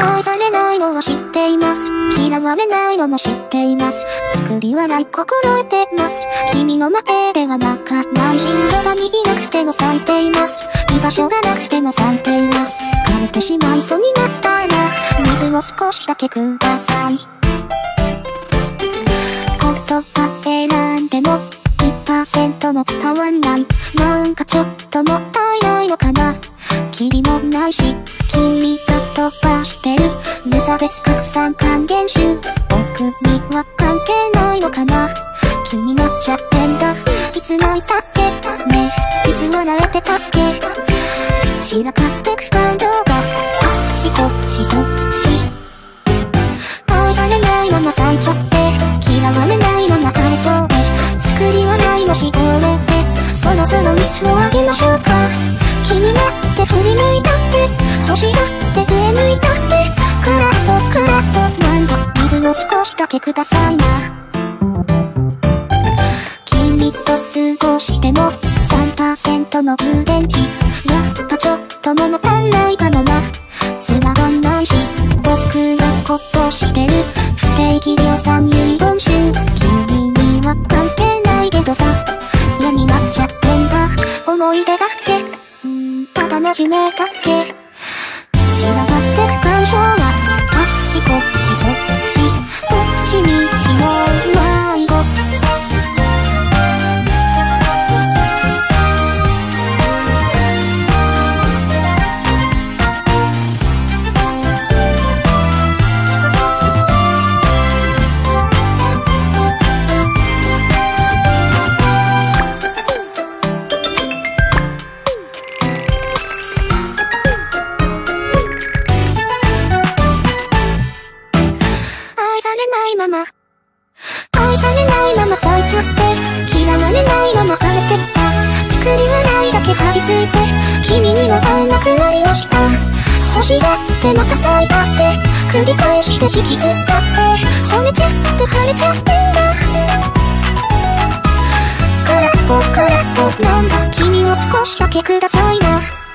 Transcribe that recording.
愛されないのは知っています。嫌われないのも知っています。作り笑い心得てます。君の前ではなかない心臓がいなくても咲いています。居場所がなくても咲いています。枯れてしまいそうになったら水を少しだけください。言葉ってなんでも 1% も変わんない。なんかちょっともったいないのかな。キリもないし君が飛ばしてる。無差別拡散還元集僕には関係ないのかな。気になっちゃってんだ。いつ泣いたっけね、いつ笑えてたっけ。散らかってく感情がしこしそし耐えられないまま咲いちゃって嫌われないまま枯れそうで作り笑いのしおれてそろそろ水をあげましょうか。気になって振り向いたって星だって上向いたってからっとからっとなんだ水を少しだけくださいな。君と過ごしても 3% の充電池やっぱちょっともも足んないかもな。繋がんないし僕はこぼしてる。不定期量産遺言集君には関係ないけどさ嫌になっちゃってんだ。思い出だってただの夢だけ。散らばってく感情はあっちこっちそっちどっちにしよう迷子。愛されないまま咲いちゃって嫌われないまま枯れてった作り笑いだけ張り付いて君には会えなくなりました。星だってまた咲いたって繰り返して引きずったって跳ねちゃって枯れちゃってんだ。空っぽ空っぽなんだ君を少しだけくださいな。